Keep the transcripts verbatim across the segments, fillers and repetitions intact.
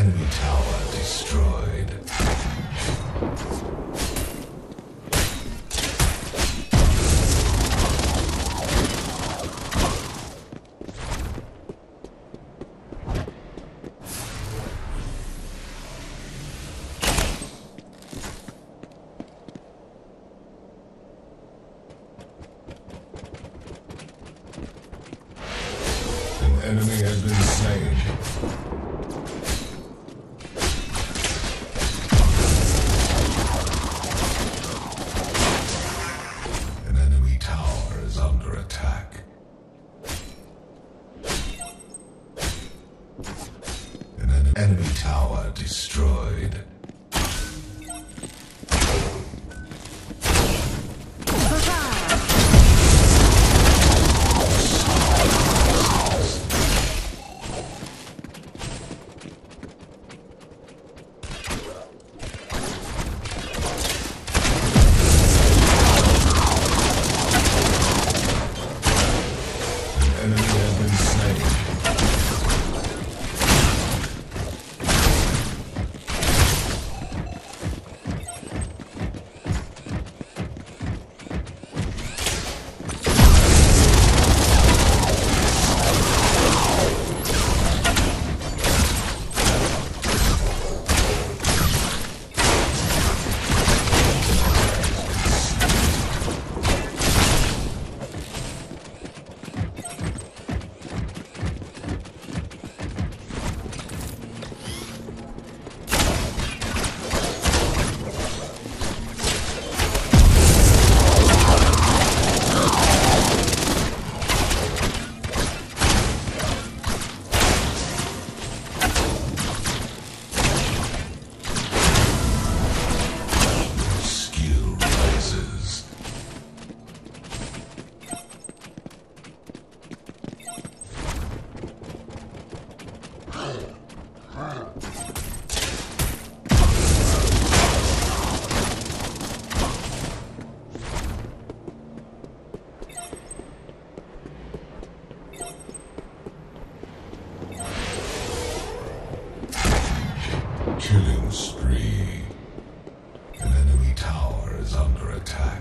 Enemy tower destroyed. An enemy has been slain. Enemy tower destroyed. Killing spree. An enemy tower is under attack.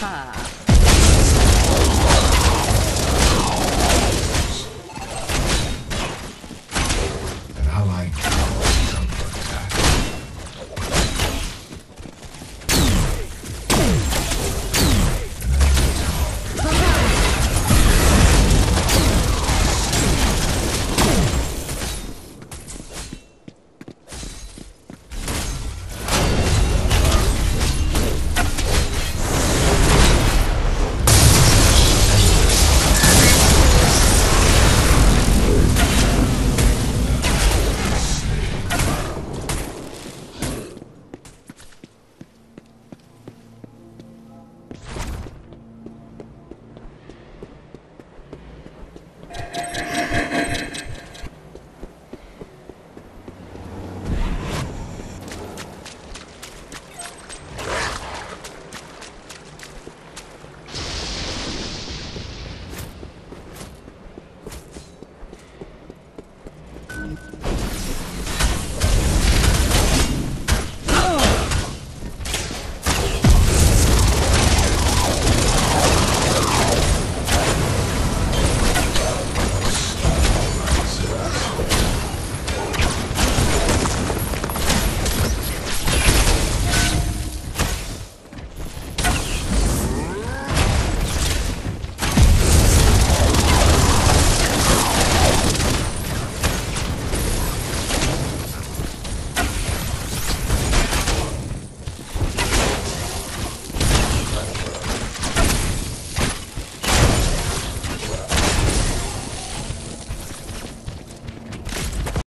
Ah.